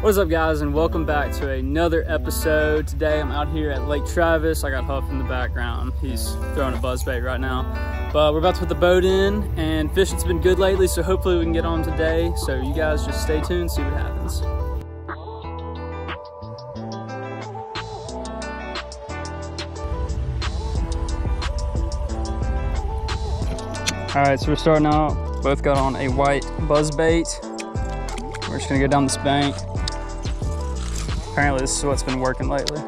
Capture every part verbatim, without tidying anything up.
What is up, guys, and welcome back to another episode. Today I'm out here at Lake Travis. I got Huff in the background. He's throwing a buzzbait right now. But we're about to put the boat in, and fishing's been good lately, so hopefully we can get on today. So you guys just stay tuned, see what happens. All right, so we're starting out. Both got on a white buzzbait. We're just gonna go down this bank. Apparently this is what's been working lately.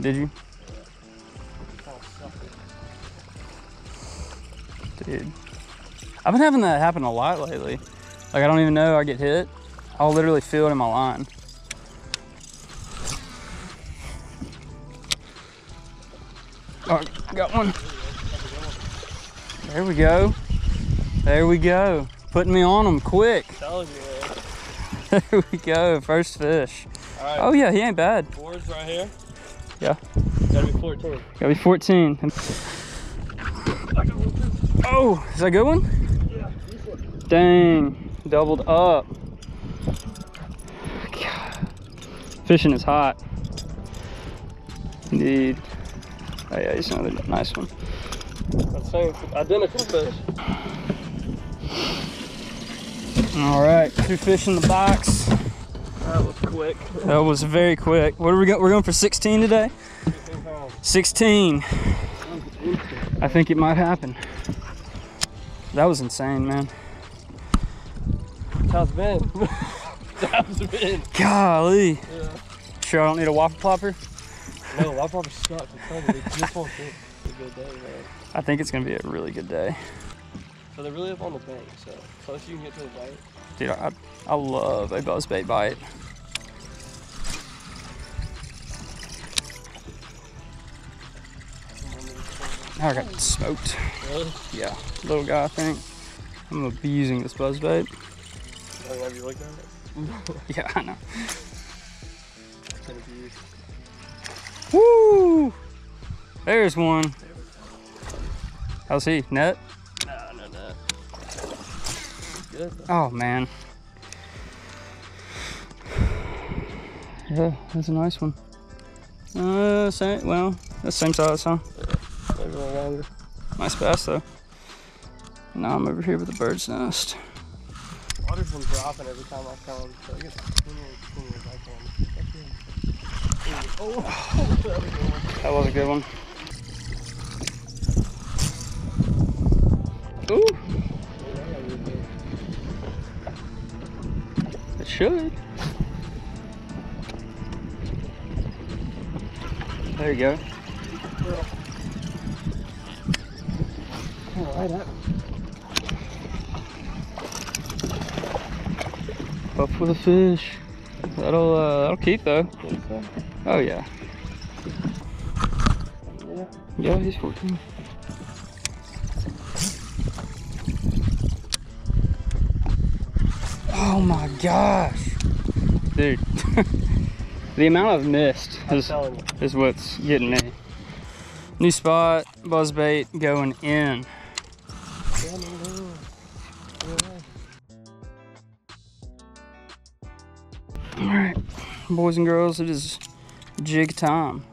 Did you? Dude, I've been having that happen a lot lately. Like, I don't even know I get hit. I'll literally feel it in my line. Oh, got one. There we go. There we go. Putting me on them quick. There we go. First fish. All right. Oh, yeah, he ain't bad. Fours right here. Yeah. Gotta be fourteen. Gotta be fourteen. Oh, is that a good one? Yeah. Dang. Doubled up. God. Fishing is hot. Indeed. Oh yeah, he's another nice one. That's same identical fish. Alright, two fish in the box. That was quick. That was very quick. What are we going? We're going for sixteen today? sixteen. I think it might happen. That was insane, man. How's it been? How's it been? Golly. Yeah. Sure I don't need a waffle plopper? No, waffle plopper sucks. It's just won't be a good day, man. I think it's going to be a really good day. So they're really up on the bank, so close you can get to the bite. Dude, I, I love a buzzbait bite. I got smoked. Really? Yeah, little guy, I think. I'm gonna be using this buzzbait. Have you looked at it? Yeah, I know. Woo! There's one. There we go. How's he? Net? No, no net. Good, oh man. Yeah, that's a nice one. Uh, same. Well, that's same size, huh? Longer. Nice bass though. Now I'm over here with the bird's nest. Water's been dropping every time I come. So I guess back on. Oh, that was a good one. Ooh. It should. There you go. Right up. Up for the fish. That'll uh, that'll keep though. So. Oh yeah. Yeah. Yeah, he's fourteen. Oh my gosh, dude! The amount I've missed is is what's getting me. New spot, buzzbait going in. Alright, boys and girls, it is jig time.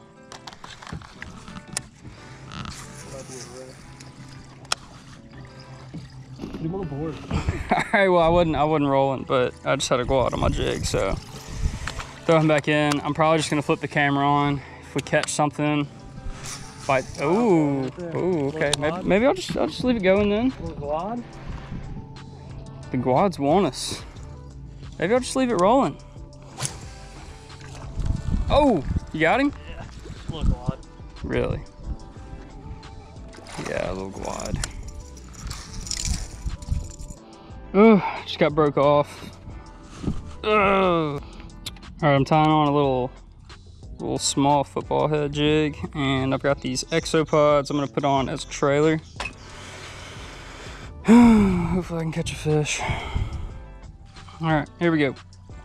Alright, well I wasn't I wasn't rolling, but I just had to go out on my jig, so throw him back in. I'm probably just gonna flip the camera on. If we catch something, bite. Oh, oh, okay. Maybe, maybe I'll just I'll just leave it going then. Glide. The quads want us. Maybe I'll just leave it rolling. Oh, you got him? Yeah, a little quad. Really? Yeah, a little quad. Oh, just got broke off. Ugh. All right, I'm tying on a little, little small football head jig, and I've got these exopods I'm gonna put on as a trailer. hopefully I can catch a fish. All right, here we go.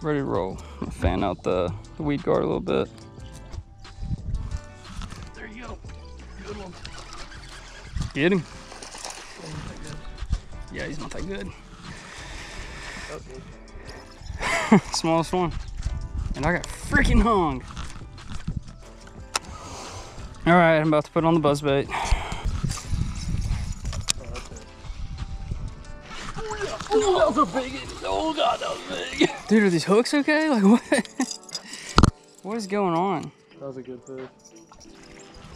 Ready to roll. I'm gonna fan out the, the weed guard a little bit. There you go. Good one. Get him. Yeah, he's not that good. Okay. Smallest one. And I got freaking hung. All right, I'm about to put on the buzz bait. Oh, that was a big, oh God, that was big. Dude, are these hooks okay? Like what? What is going on? That was a good fish.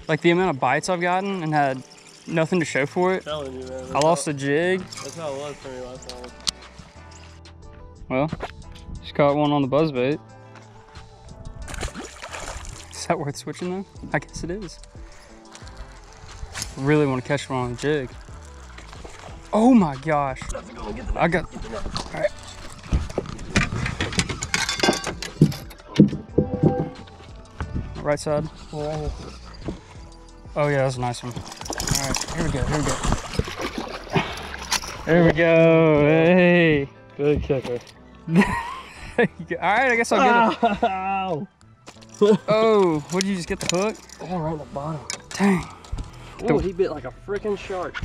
Like the amount of bites I've gotten and had nothing to show for it. I'm telling you, man. That's I lost how, the jig. That's how it was for me last time. Well, just caught one on the buzzbait. Is that worth switching though? I guess it is. Really want to catch one on the jig. Oh my gosh. I got, all right. Right side. Oh yeah, that's a nice one. All right, here we go, here we go. There we go, hey. Good kicker. All right, I guess I'll get it. Ow. Oh, what did you just get the hook? Oh, right in the bottom. Dang. Oh, he bit like a freaking shark.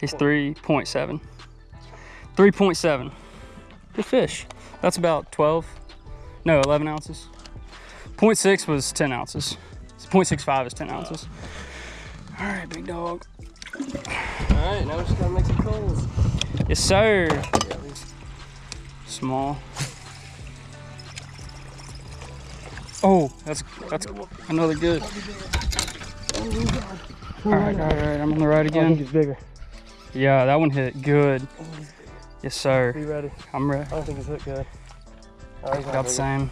He's three point seven. three point seven. Good fish. That's about twelve. No, eleven ounces. point six was ten ounces. point six five is ten ounces. All right, big dog. All right, now we're just gonna make some calls. Yes, sir. Small. Oh, that's that's another good. All right, all right, all right. I'm on the right again. It's bigger. Yeah, that one hit good. Yes, sir. You ready? I'm ready. I don't think it's hit good. Oh, it's about the same.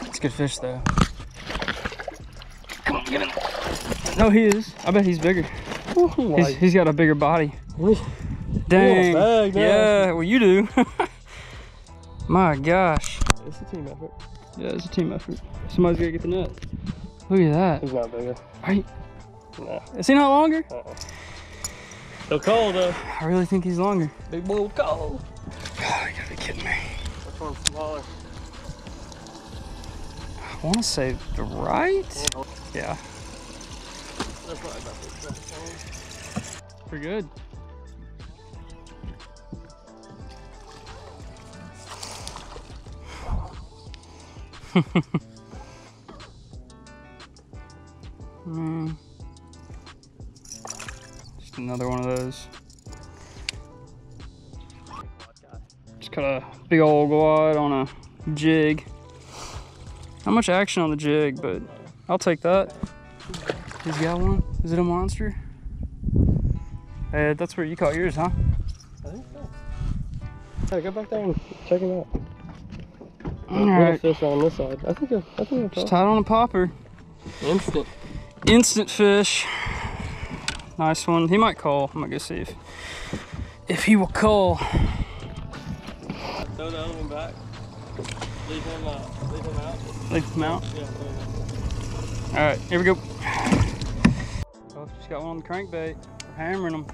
It's a good fish, though. Come on, get him. No, he is. I bet he's bigger. He's, he's got a bigger body. Dang. Bag, yeah, well, you do. My gosh. It's a team effort. Yeah, it's a team effort. Somebody's got to get the net. Look at that. He's not bigger. Are you? No. Is he not longer? Uh-uh. He'll call though. I really think he's longer. Big boy will call. God, you gotta be kidding me. Which one's smaller? I wanna say the right? Yeah. They're probably about the best one. Pretty good. mm. Another one of those. Just cut a big old glide on a jig. Not much action on the jig, but I'll take that. He's got one. Is it a monster? Hey, that's where you caught yours, huh? I think so. Hey, go back there and check him out. All right. Fish on this side. I think. I think. Just tied on a popper. Instant. Instant fish. Nice one. He might call. I'm gonna go see if if he will call. Throw the other one back. Leave him out. Leave him out. Leave him out. Yeah, leave him out. All right, here we go. Oh, just got one on the crankbait. We're hammering him.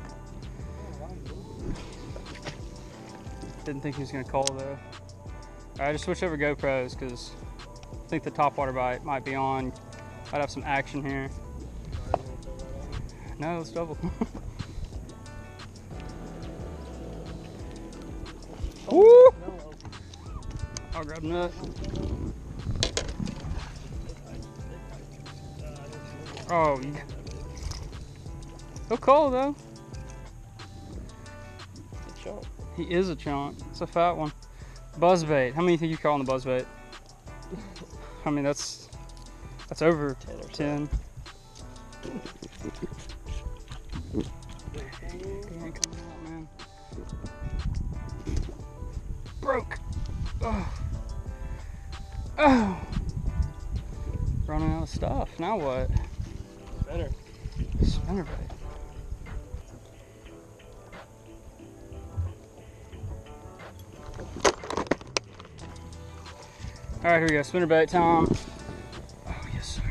Didn't think he was gonna call though. All right, just switch over GoPros because I think the topwater bite might be on. I'd have some action here. No, it's double. Woo! I'll grab nut. Oh, yeah. He'll call though. It's a chunk. He is a chunk. It's a fat one. Buzzbait. How many think you call on the buzzbait? I mean, that's that's over ten. ten. Broke. Oh. Oh. Running out of stuff. Now what? Spinner. Spinner bait. All right, here we go. Spinner bait time. Oh, yes, sir.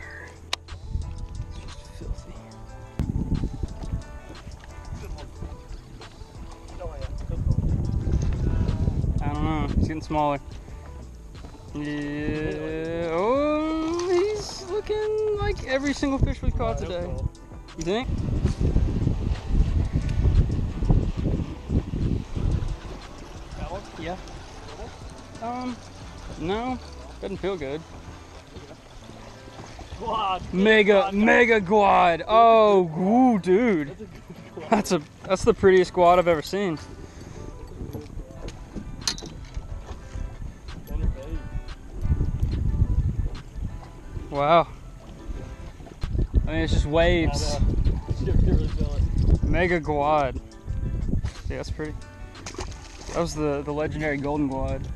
It's just filthy. Good one. He's getting smaller. Yeah. Oh, he's looking like every single fish we caught today. You think? Yeah. Um, no, doesn't feel good. Guad, mega, guad, mega guad. Oh, woo, dude. That's a that's the prettiest guad I've ever seen. Wow. I mean, it's just waves. Mega guad. Yeah, that's pretty. That was the, the legendary golden guad.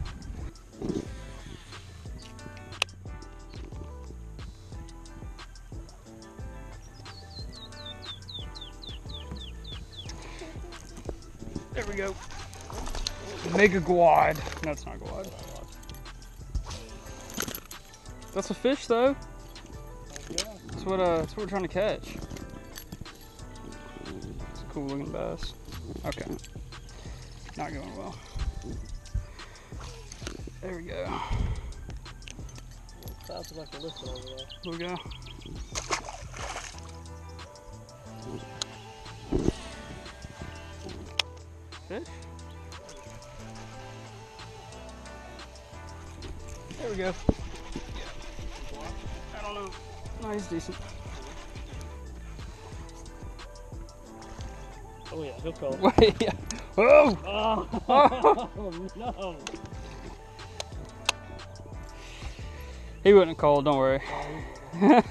There we go. Mega guad. No, it's not guad. That's a fish though. That's what, uh, that's what we're trying to catch. It's a cool looking bass. Okay. Not going well. There we go. Sounds like a lifter over there. There we go. Fish? There we go. I don't know. No, he's decent. Oh yeah, he'll call. Wait, yeah. Oh! Oh, oh. Oh no! He wouldn't have called, don't worry. Oh,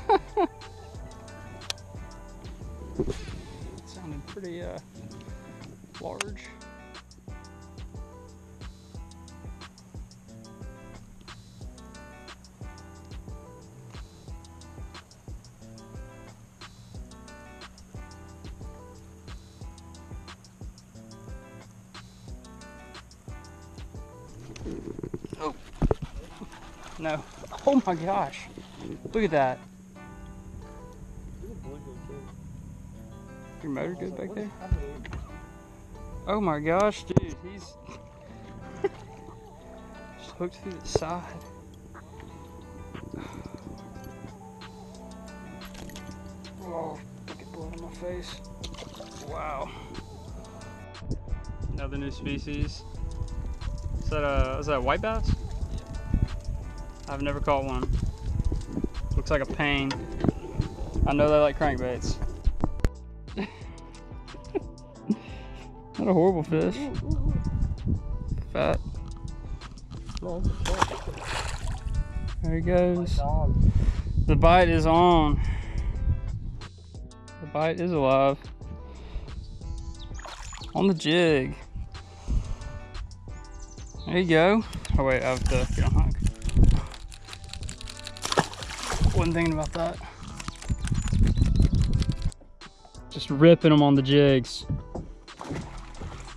it sounded pretty uh, large. Oh, no. Oh my gosh. Look at that. Your motor good back there? Oh my gosh, dude. He's just hooked through the side. Oh, look at blood on my face. Wow. Another new species. Is that, a, is that a white bass? I've never caught one. Looks like a pain. I know they like crankbaits. Not a horrible fish. Fat. There he goes. The bite is on. The bite is alive. On the jig. There you go. Oh wait, I have to get on hook. Wasn't thinking about that. Just ripping them on the jigs.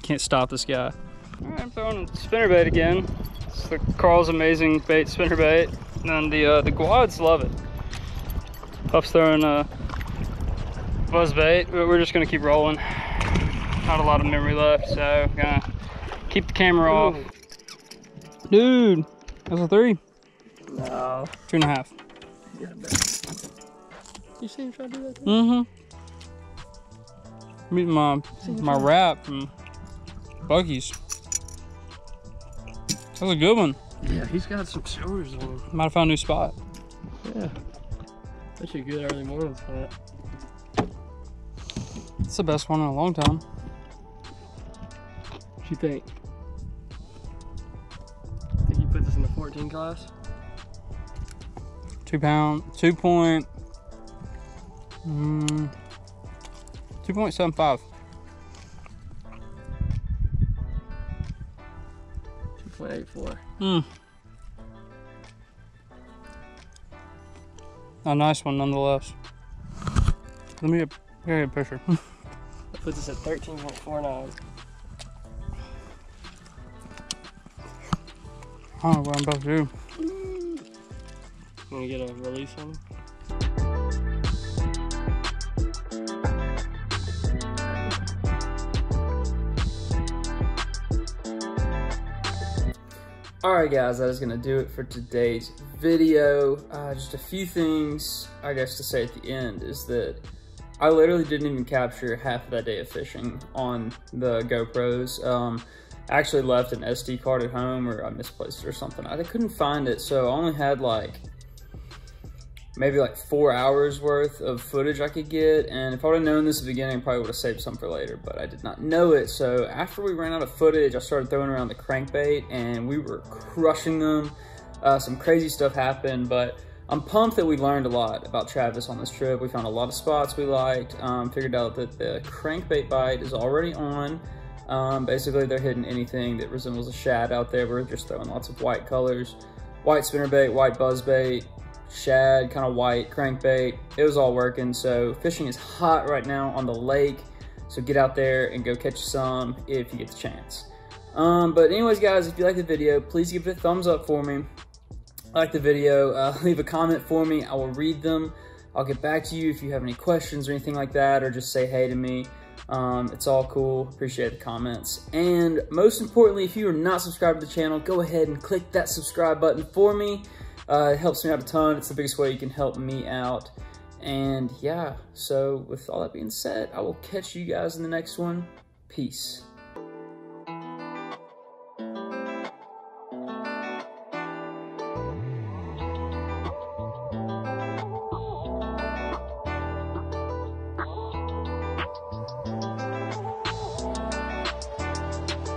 Can't stop this guy. All right, I'm throwing a spinnerbait again. It's the Carl's Amazing Bait spinnerbait. And then the uh, the guads love it. Puff's throwing a buzz bait, but we're just gonna keep rolling. Not a lot of memory left, so gonna keep the camera off. Ooh. Dude, that's a three. No. Two and a half. Yeah, you see him try to do that? Mm-hmm. I'm eating my, my wrap from Buc-ee's. That's a good one. Yeah, he's got some stories on him. Might have found a new spot. Yeah. That's a good early morning for that. It's the best one in a long time. What you think? In the fourteen class, two pound, two point, mm, two point seven five, two point eight four. Hmm. A nice one, nonetheless. Let me get, get a picture. That puts us at thirteen point four nine. I don't know what I'm about to do. You want to get a release on him? Alright guys, that is going to do it for today's video. Uh, just a few things I guess to say at the end is that I literally didn't even capture half of that day of fishing on the GoPros. Um, I actually left an S D card at home, or I misplaced it or something. I couldn't find it, so I only had like maybe like four hours worth of footage I could get, and if I would have known this at the beginning, I probably would have saved some for later, but I did not know it. So after we ran out of footage, I started throwing around the crankbait and we were crushing them. Uh, some crazy stuff happened, but I'm pumped that we learned a lot about Travis on this trip. We found a lot of spots we liked, um, figured out that the crankbait bite is already on. Um, basically, they're hitting anything that resembles a shad out there. We're just throwing lots of white colors, white spinnerbait, white buzzbait, shad, kind of white, crankbait. It was all working, so fishing is hot right now on the lake, so get out there and go catch some if you get the chance. Um, but anyways, guys, if you like the video, please give it a thumbs up for me. Like the video, uh, leave a comment for me. I will read them. I'll get back to you if you have any questions or anything like that, or just say hey to me. Um, it's all cool. Appreciate the comments. And most importantly, if you are not subscribed to the channel, go ahead and click that subscribe button for me. Uh, it helps me out a ton. It's the biggest way you can help me out. And yeah, so with all that being said, I will catch you guys in the next one. Peace.